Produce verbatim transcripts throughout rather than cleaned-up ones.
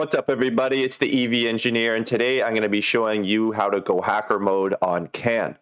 What's up everybody, it's the E V Engineer, and today I'm going to be showing you how to go hacker mode on CAN.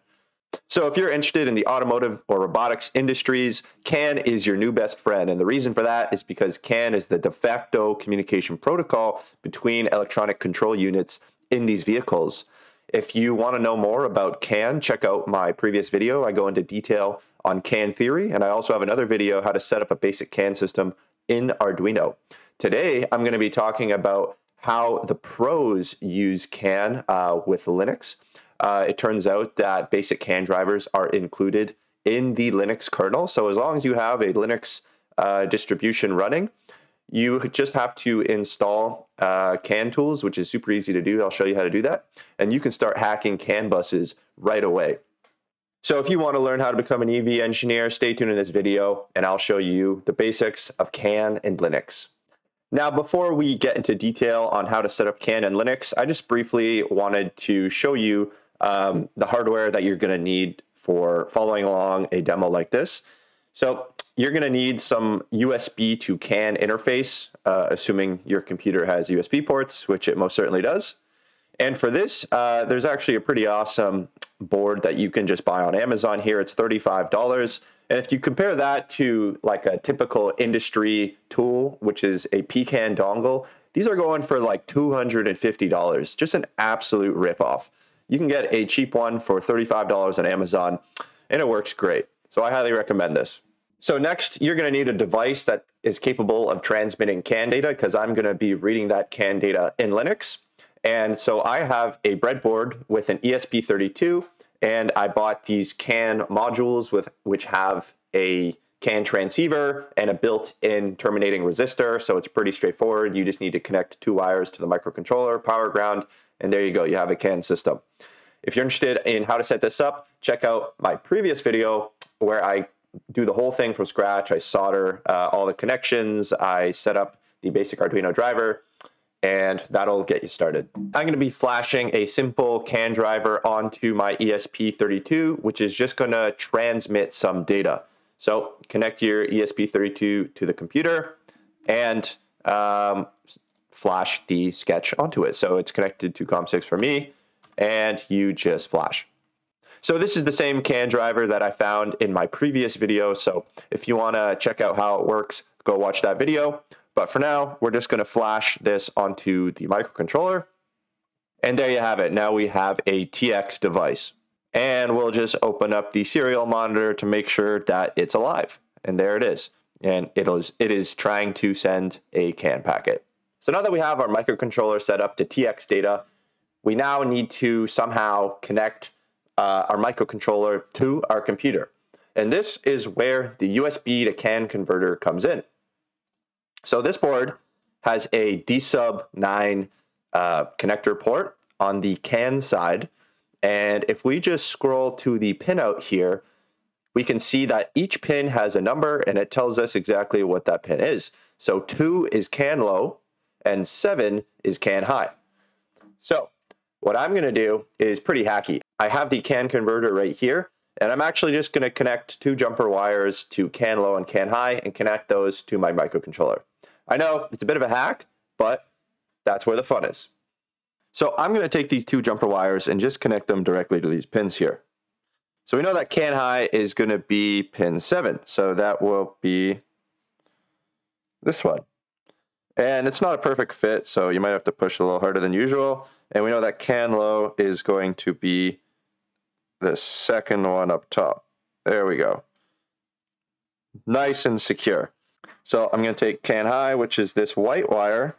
So if you're interested in the automotive or robotics industries, CAN is your new best friend, and the reason for that is because CAN is the de facto communication protocol between electronic control units in these vehicles. If you want to know more about CAN, check out my previous video. I go into detail on CAN theory, and I also have another video how to set up a basic CAN system in Arduino. Today, I'm going to be talking about how the pros use CAN uh, with Linux. Uh, it turns out that basic CAN drivers are included in the Linux kernel. So as long as you have a Linux uh, distribution running, you just have to install uh, CAN tools, which is super easy to do. I'll show you how to do that. And you can start hacking CAN buses right away. So if you want to learn how to become an E V engineer, stay tuned in this video, and I'll show you the basics of CAN and Linux. Now, before we get into detail on how to set up CAN and Linux, I just briefly wanted to show you um, the hardware that you're going to need for following along a demo like this. So you're going to need some U S B to CAN interface, uh, assuming your computer has U S B ports, which it most certainly does. And for this, uh, there's actually a pretty awesome board that you can just buy on Amazon here. It's thirty-five dollars. And if you compare that to like a typical industry tool, which is a P CAN dongle, these are going for like two hundred fifty dollars, just an absolute ripoff. You can get a cheap one for thirty-five dollars on Amazon, and it works great. So I highly recommend this. So next, you're going to need a device that is capable of transmitting CAN data, because I'm going to be reading that CAN data in Linux. And so I have a breadboard with an E S P thirty-two. And I bought these CAN modules with which have a CAN transceiver and a built-in terminating resistor. So it's pretty straightforward. You just need to connect two wires to the microcontroller, power ground, and there you go. You have a CAN system. If you're interested in how to set this up, check out my previous video where I do the whole thing from scratch. I solder uh, all the connections. I set up the basic Arduino driver, and that'll get you started. I'm going to be flashing a simple CAN driver onto my E S P thirty-two, which is just going to transmit some data. So connect your E S P thirty-two to the computer and um, flash the sketch onto it. So it's connected to COM six for me, and you just flash. So this is the same CAN driver that I found in my previous video. So if you want to check out how it works, go watch that video. But for now, we're just going to flash this onto the microcontroller. And there you have it. Now we have a T X device. And we'll just open up the serial monitor to make sure that it's alive. And there it is. And it is, it is trying to send a CAN packet. So now that we have our microcontroller set up to T X data, we now need to somehow connect uh, our microcontroller to our computer. And this is where the U S B to CAN converter comes in. So this board has a D sub nine uh, connector port on the CAN side. And if we just scroll to the pinout here, we can see that each pin has a number, and it tells us exactly what that pin is. So two is CAN low and seven is CAN high. So what I'm going to do is pretty hacky. I have the CAN converter right here, and I'm actually just going to connect two jumper wires to CAN low and CAN high and connect those to my microcontroller. I know it's a bit of a hack, but that's where the fun is. So I'm going to take these two jumper wires and just connect them directly to these pins here. So we know that CAN high is going to be pin seven. So that will be this one. And it's not a perfect fit, so you might have to push a little harder than usual. And we know that CAN low is going to be the second one up top. There we go. Nice and secure. So I'm going to take CAN high, which is this white wire,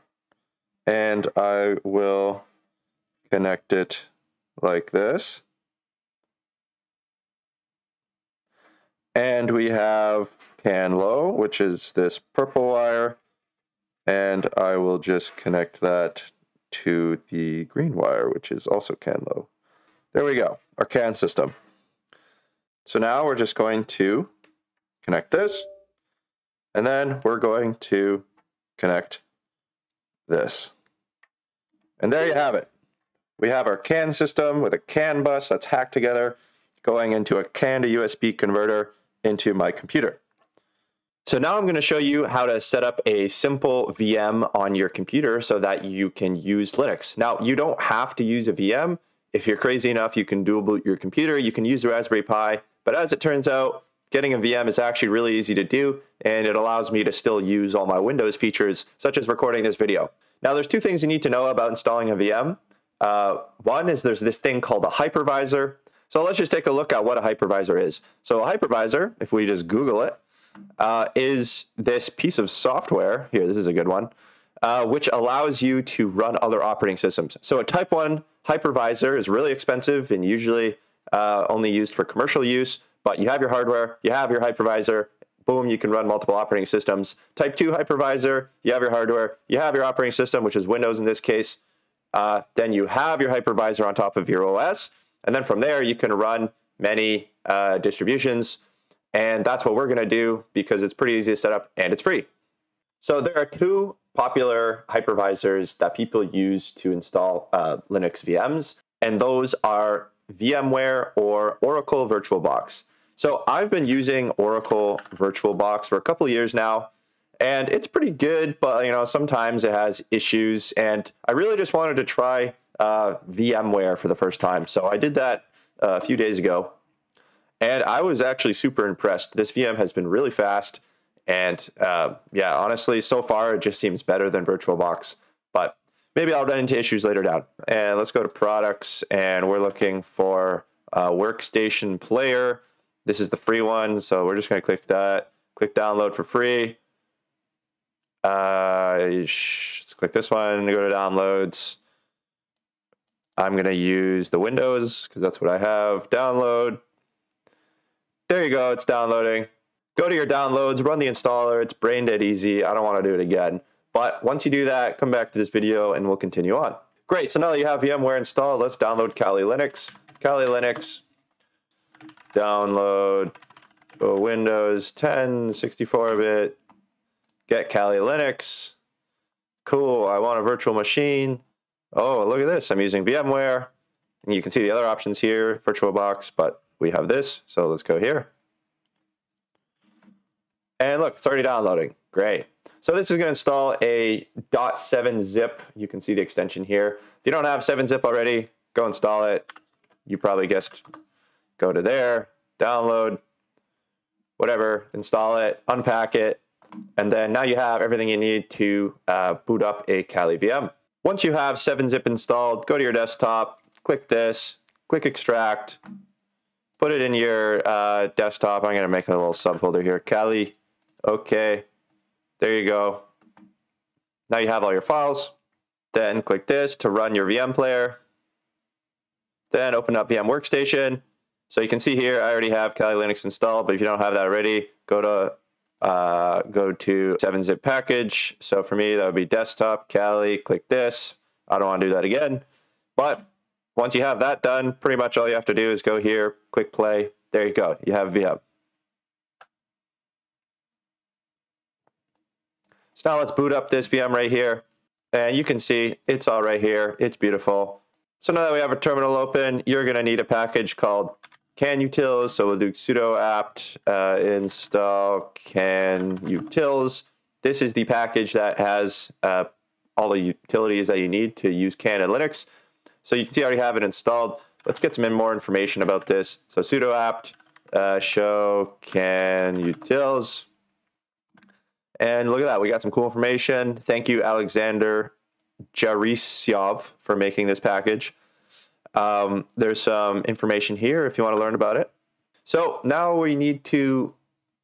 and I will connect it like this. And we have CAN low, which is this purple wire, and I will just connect that to the green wire, which is also CAN low. There we go, our CAN system. So now we're just going to connect this, and then we're going to connect this. And there you have it. We have our CAN system with a CAN bus that's hacked together, going into a CAN to U S B converter into my computer. So now I'm going to show you how to set up a simple V M on your computer so that you can use Linux. Now, you don't have to use a V M. If you're crazy enough, you can dual boot your computer, you can use the Raspberry Pi, but as it turns out, getting a V M is actually really easy to do, and it allows me to still use all my Windows features, such as recording this video. Now, there's two things you need to know about installing a V M. Uh, one is there's this thing called a hypervisor. So let's just take a look at what a hypervisor is. So a hypervisor, if we just Google it, uh, is this piece of software, here, this is a good one, uh, which allows you to run other operating systems. So a type one hypervisor is really expensive and usually uh, only used for commercial use, but you have your hardware, you have your hypervisor, boom, you can run multiple operating systems. Type two hypervisor, you have your hardware, you have your operating system, which is Windows in this case. Uh, then you have your hypervisor on top of your O S, and then from there you can run many uh, distributions, and that's what we're going to do because it's pretty easy to set up and it's free. So there are two popular hypervisors that people use to install uh, Linux V Ms, and those are VMware or Oracle VirtualBox. So I've been using Oracle VirtualBox for a couple of years now, and it's pretty good, but you know, sometimes it has issues, and I really just wanted to try uh, VMware for the first time. So I did that uh, a few days ago, and I was actually super impressed. This V M has been really fast, and uh, yeah, honestly, so far it just seems better than VirtualBox, but maybe I'll run into issues later down. And let's go to products, and we're looking for uh, workstation player. This is the free one, so we're just going to click that. Click download for free. Uh, let's click this one, go to downloads. I'm going to use the Windows because that's what I have. Download. There you go, it's downloading. Go to your downloads, run the installer. It's brain dead easy. I don't want to do it again. But once you do that, come back to this video and we'll continue on. Great, so now that you have VMware installed, let's download Kali Linux. Kali Linux, download Windows ten, sixty-four bit, get Kali Linux. Cool, I want a virtual machine. Oh, look at this, I'm using VMware. And you can see the other options here, VirtualBox, but we have this, so let's go here. And look, it's already downloading, great. So this is going to install a dot seven zip. You can see the extension here. If you don't have seven zip already, go install it. You probably guessed, go to there, download, whatever, install it, unpack it, and then now you have everything you need to uh, boot up a Kali V M. Once you have seven zip installed, go to your desktop, click this, click extract, put it in your uh, desktop. I'm going to make a little subfolder here, Kali, okay. There you go. Now you have all your files. Then click this to run your V M player. Then open up V M Workstation. So you can see here, I already have Kali Linux installed, but if you don't have that already, go to uh, go to seven zip package. So for me, that would be desktop, Kali, click this. I don't want to do that again. But once you have that done, pretty much all you have to do is go here, click play. There you go. You have V M. So now let's boot up this V M right here, and you can see it's all right here. It's beautiful. So now that we have a terminal open, you're going to need a package called can-utils. So we'll do sudo apt uh, install can-utils. This is the package that has uh, all the utilities that you need to use CAN and Linux. So you can see I already have it installed. Let's get some more information about this. So sudo apt uh, show can-utils. And look at that, we got some cool information. Thank you, Alexander Jarisov, for making this package. Um, there's some information here if you want to learn about it. So now we need to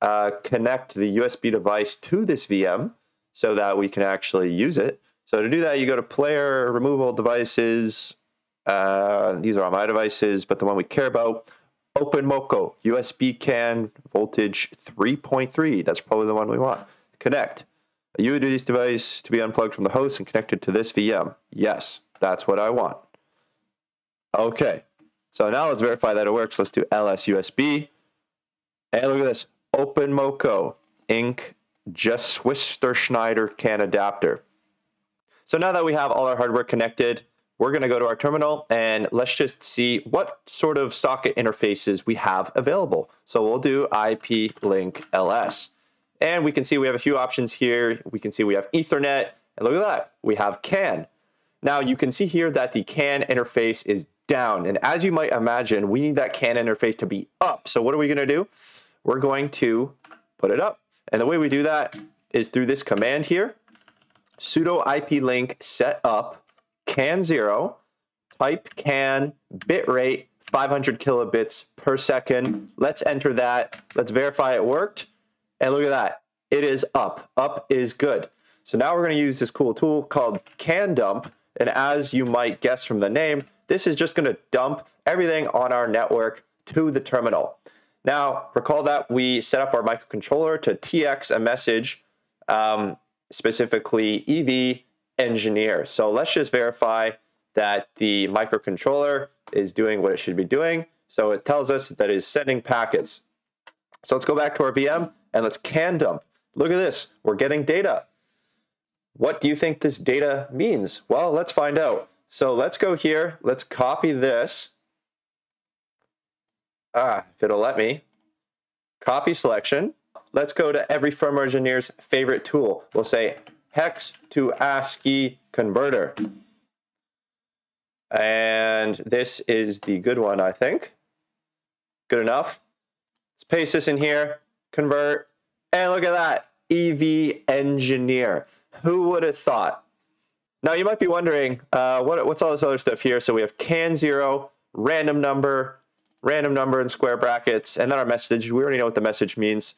uh, connect the U S B device to this V M so that we can actually use it. So to do that, you go to player, removable devices. Uh, these are all my devices, but the one we care about, OpenMoko, U S B CAN voltage three point three. That's probably the one we want. Connect. You would do this device to be unplugged from the host and connected to this V M. Yes, that's what I want. Okay, so now let's verify that it works. Let's do L S U S B. And look at this, OpenMoko Incorporated. Just Swister Schneider CAN adapter. So now that we have all our hardware connected, we're going to go to our terminal and let's just see what sort of socket interfaces we have available. So we'll do I P link L S. And we can see we have a few options here. We can see we have Ethernet, and look at that, we have CAN. Now you can see here that the CAN interface is down, and as you might imagine, we need that CAN interface to be up. So what are we gonna do? We're going to put it up. And the way we do that is through this command here, sudo iplink setup CAN zero, type CAN bitrate five hundred kilobits per second. Let's enter that, let's verify it worked. And look at that, it is up. Up is good. So now we're gonna use this cool tool called CAN dump. And as you might guess from the name, this is just gonna dump everything on our network to the terminal. Now, recall that we set up our microcontroller to T X a message, um, specifically E V engineer. So let's just verify that the microcontroller is doing what it should be doing. So it tells us that it is sending packets. So let's go back to our V M and let's CAN dump. Look at this, we're getting data. What do you think this data means? Well, let's find out. So let's go here, let's copy this. Ah, if it'll let me. Copy selection. Let's go to every firmware engineer's favorite tool. We'll say hex to ASCII converter. And this is the good one, I think. Good enough. Let's paste this in here, convert, and look at that, E V engineer. Who would have thought? Now you might be wondering, uh, what, what's all this other stuff here? So we have CAN zero, random number, random number in square brackets, and then our message. We already know what the message means.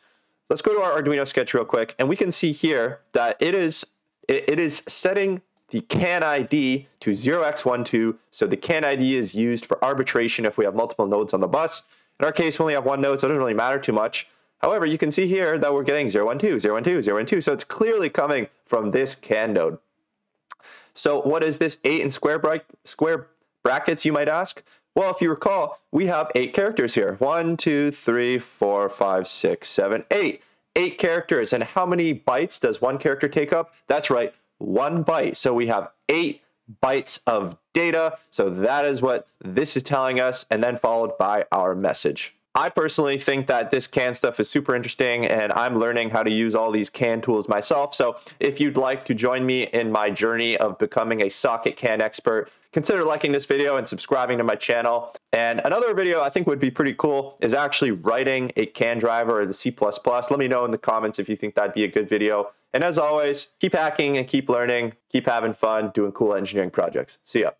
Let's go to our Arduino sketch real quick, and we can see here that it is, it, it is setting the CAN I D to zero x one two, so the CAN I D is used for arbitration if we have multiple nodes on the bus. In our case, we only have one node, so it doesn't really matter too much. However, you can see here that we're getting zero one two, zero one two, zero one two, so it's clearly coming from this CAN node. So what is this eight in square, bra square brackets, you might ask? Well, if you recall, we have eight characters here. One, two, three, four, five, six, seven, eight. Eight characters, and how many bytes does one character take up? That's right, one byte. So we have eight bytes of data, so that is what this is telling us, and then followed by our message. I personally think that this CAN stuff is super interesting, and I'm learning how to use all these CAN tools myself. So if you'd like to join me in my journey of becoming a SocketCAN expert, consider liking this video and subscribing to my channel. And another video I think would be pretty cool is actually writing a CAN driver or the C plus plus. Let me know in the comments if you think that'd be a good video. And as always, keep hacking and keep learning, keep having fun, doing cool engineering projects. See ya.